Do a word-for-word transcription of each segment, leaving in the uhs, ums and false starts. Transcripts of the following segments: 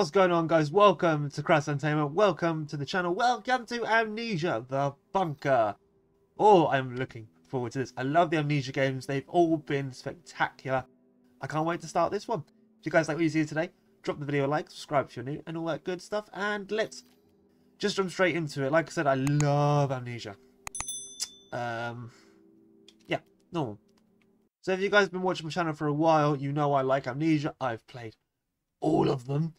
What's going on, guys? Welcome to Crassus Entertainment. Welcome to the channel. Welcome to Amnesia the Bunker. Oh, I'm looking forward to this. I love the Amnesia games. They've all been spectacular. I can't wait to start this one. If you guys like what you see today, drop the video a like, subscribe if you're new, and all that good stuff. And let's just jump straight into it. Like I said, I love Amnesia. Um, yeah, normal. So if you guys have been watching my channel for a while, you know I like Amnesia. I've played all of them,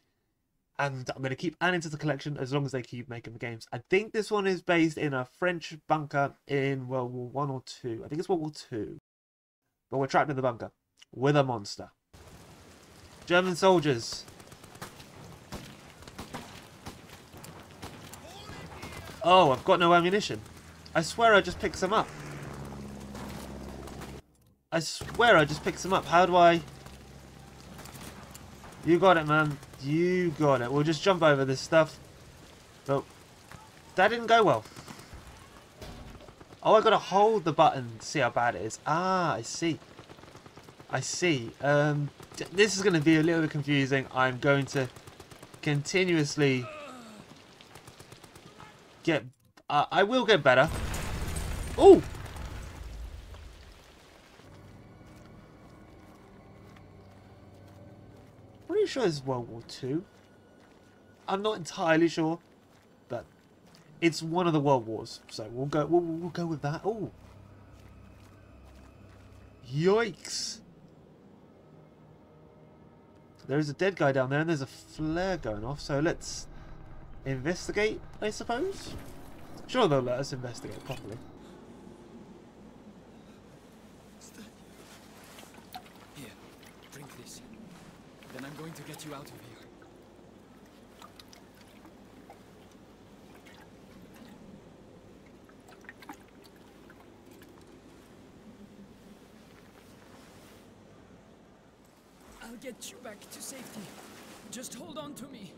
and I'm going to keep adding to the collection as long as they keep making the games. I think this one is based in a French bunker in World War One or Two. I think it's World War Two, but we're trapped in the bunker with a monster. German soldiers. Oh, I've got no ammunition. I swear I just picked some up. I swear I just picked some up. How do I... You got it, man. You got it. We'll just jump over this stuff. But that didn't go well. Oh, I got to hold the button to see how bad it is. Ah, I see. I see. Um, this is going to be a little bit confusing. I'm going to continuously get... Uh, I will get better. Oh! Pretty sure it's World War Two. I'm not entirely sure, but it's one of the World Wars, so we'll go. We'll, we'll go with that. Oh! Yikes! There's a dead guy down there, and there's a flare going off. So let's investigate, I suppose. Sure, they'll let us investigate properly. Here, drink this. Then I'm going to get you out of here. I'll get you back to safety. Just hold on to me.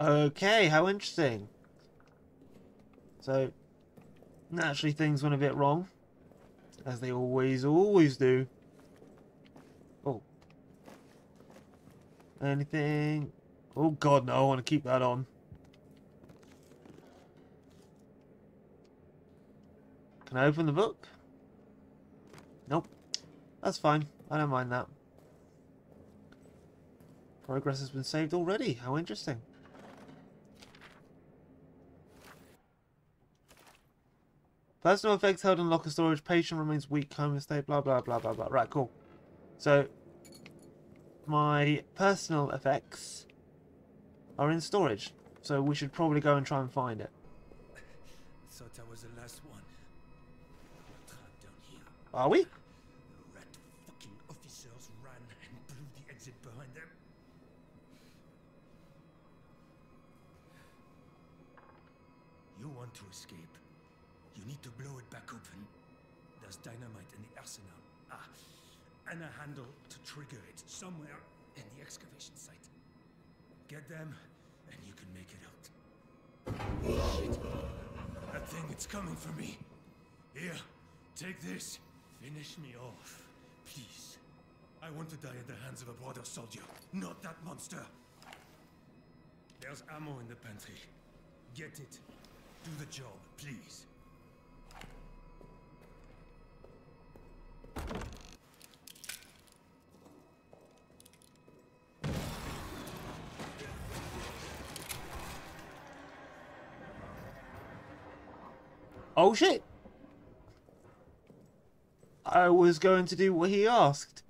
Okay, how interesting. So, naturally things went a bit wrong. As they always, always do. Oh. Anything? Oh god, no, I want to keep that on. Can I open the book? Nope. That's fine. I don't mind that. Progress has been saved already. How interesting. Personal effects held in locker storage. Patient remains weak. Coma state. Blah, blah, blah, blah, blah. Right, cool. So, my personal effects are in storage. So, we should probably go and try and find it. I thought I was the last one. Down here. Are we? The rat fucking officers ran and blew the exit behind them. You want to escape? You need to blow it back open. There's dynamite in the arsenal. Ah, and a handle to trigger it somewhere in the excavation site. Get them, and you can make it out. Shit. That thing, it's coming for me. Here, take this. Finish me off, please. I want to die at the hands of a brother soldier, not that monster. There's ammo in the pantry. Get it. Do the job, please. Oh shit! I was going to do what he asked.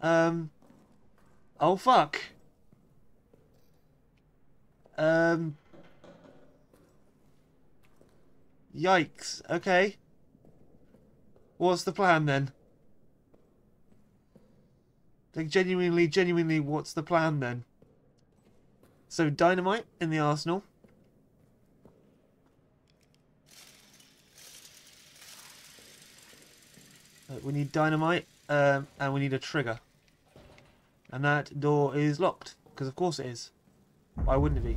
Um. Oh fuck. Um. Yikes. Okay. What's the plan then? Like genuinely, genuinely, what's the plan then? So Dynamite in the arsenal. Uh, we need Dynamite um, and we need a trigger. And that door is locked, because of course it is. Why wouldn't it be?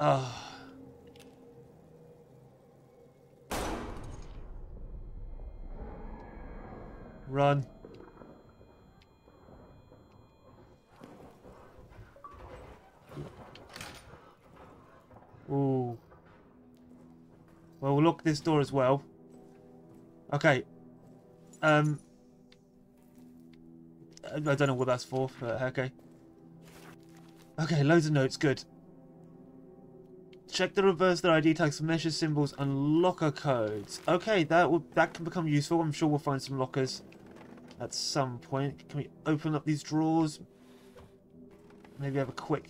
Ah. Run. Ooh. Well, we'll lock this door as well. Okay. Um. I don't know what that's for, but okay. Okay, loads of notes. Good. Check the reverse their I D tags for measures, symbols, and locker codes. Okay, that will that can become useful. I'm sure we'll find some lockers at some point. Can we open up these drawers? Maybe have a quick...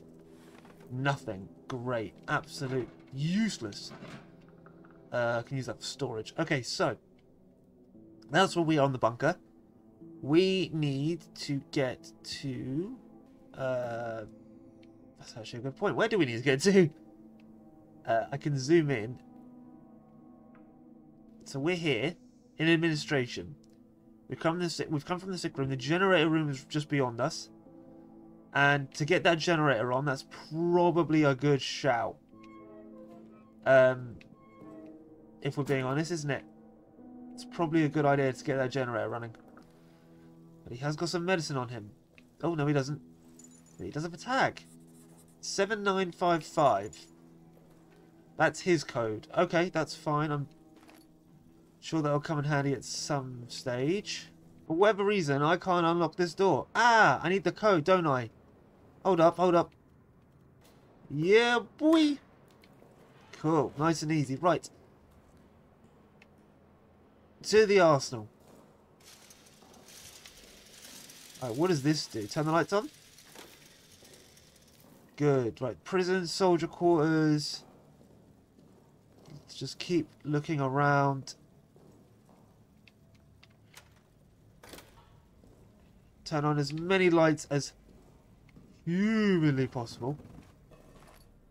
Nothing. Great. Absolute useless. Uh, I can use that for storage. Okay, so... That's where we are on the bunker. We need to get to... Uh, that's actually a good point. Where do we need to get to? Uh, I can zoom in. So we're here. In administration. We've come, this, we've come from the sick room. The generator room is just beyond us. And to get that generator on, that's probably a good shout. Um, if we're being honest, isn't it? It's probably a good idea to get that generator running. But he has got some medicine on him. Oh, no, he doesn't. But he does have a tag. seven nine five five. That's his code. Okay, that's fine. I'm... Sure, that'll come in handy at some stage. For whatever reason, I can't unlock this door. Ah, I need the code, don't I? Hold up, hold up. Yeah, boy. Cool, nice and easy. Right. To the arsenal. Alright, what does this do? Turn the lights on? Good. Right, prison, soldier quarters. Let's just keep looking around. Turn on as many lights as humanly possible.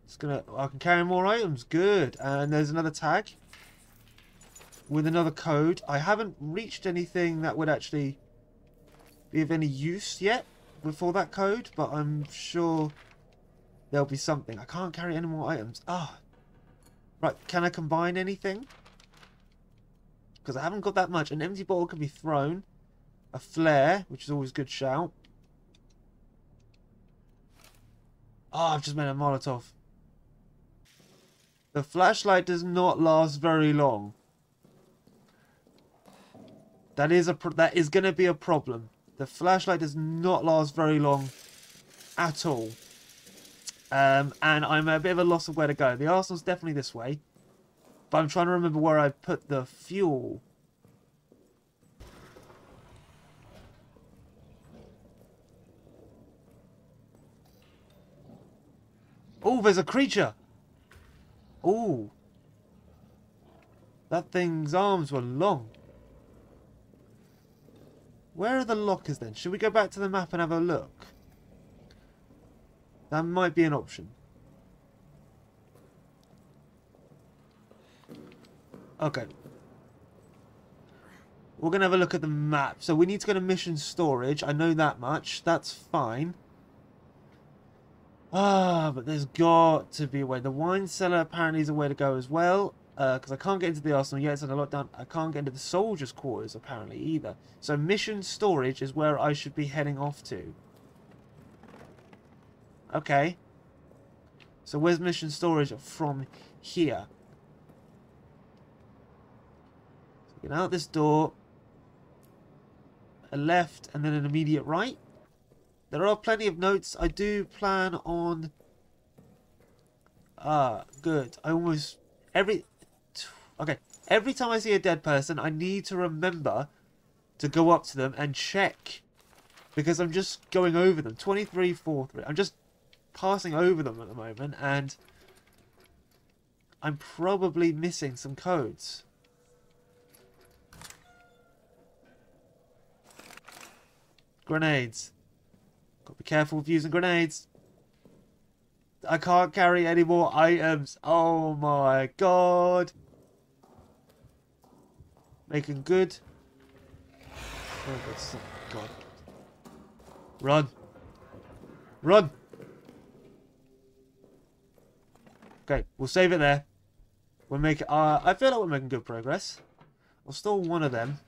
It's gonna. I can carry more items. Good. And there's another tag with another code. I haven't reached anything that would actually be of any use yet before that code, but I'm sure there'll be something. I can't carry any more items. Ah, right. Can I combine anything? Because I haven't got that much. An empty bottle can be thrown. A flare, which is always a good shout. Oh, I've just made a Molotov. The flashlight does not last very long. That is a pro that is going to be a problem. The flashlight does not last very long at all. Um, and I'm a bit of a loss of where to go. The arsenal's definitely this way. But I'm trying to remember where I put the fuel... Oh, there's a creature! Oh! That thing's arms were long. Where are the lockers then? Should we go back to the map and have a look? That might be an option. Okay. We're going to have a look at the map. So we need to go to mission storage. I know that much. That's fine. Ah, but there's got to be a way. The wine cellar apparently is a way to go as well. Because uh, I can't get into the arsenal yet, it's under lockdown. I can't get into the soldiers' quarters apparently either. So mission storage is where I should be heading off to. Okay. So where's mission storage from here? So get out this door. A left and then an immediate right. There are plenty of notes. I do plan on... Ah, good. I almost... Every... Okay. Every time I see a dead person, I need to remember to go up to them and check. Because I'm just going over them. twenty-three, forty-three. I'm just passing over them at the moment. And I'm probably missing some codes. Grenades. Gotta be careful with using grenades. I can't carry any more items. Oh my god. Making good. Oh that's god. Run. Run. Okay, we'll save it there. We'll make uh I feel like we're making good progress. I'll store one of them.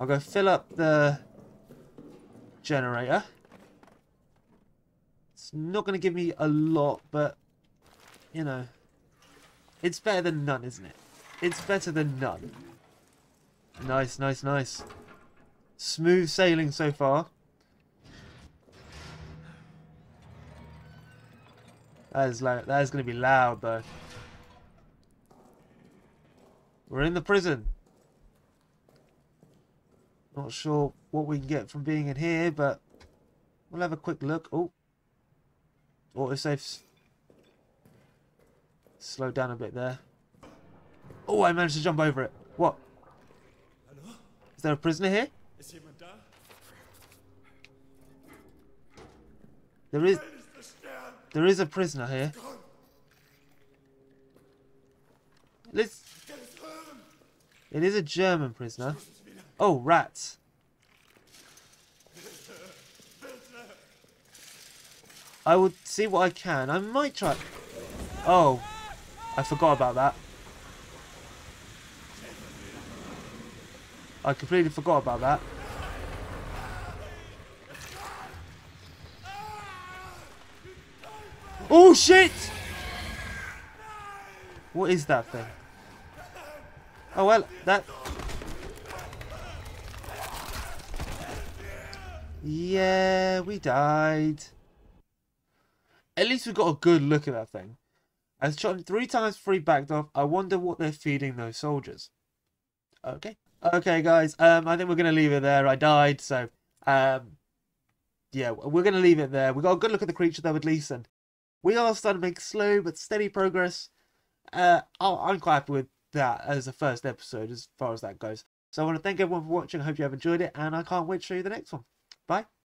I'll go fill up the generator. It's not going to give me a lot, but, you know, it's better than none, isn't it? It's better than none. Nice, nice, nice. Smooth sailing so far. That is, like, that is going to be loud, though. We're in the prison. Not sure what we can get from being in here, but we'll have a quick look. Oh. Autosaves. Slow down a bit there. Oh, I managed to jump over it. What? Hello? Is there a prisoner here? Is there is. is the there is a prisoner here. God. Let's. It is a German prisoner. Oh, rats. I will see what I can. I might try... Oh, I forgot about that. I completely forgot about that. Oh, shit! What is that thing? Oh, well, that... Yeah, we died. At least we got a good look at that thing. I shot him three times before he backed off. I wonder what they're feeding those soldiers. Okay. Okay, guys. Um, I think we're going to leave it there. I died, so... um, yeah, we're going to leave it there. We got a good look at the creature, though, at least. And we are starting to make slow but steady progress. Uh, I'm quite happy with that as the first episode, as far as that goes. So I want to thank everyone for watching. I hope you have enjoyed it, and I can't wait to show you the next one. Bye.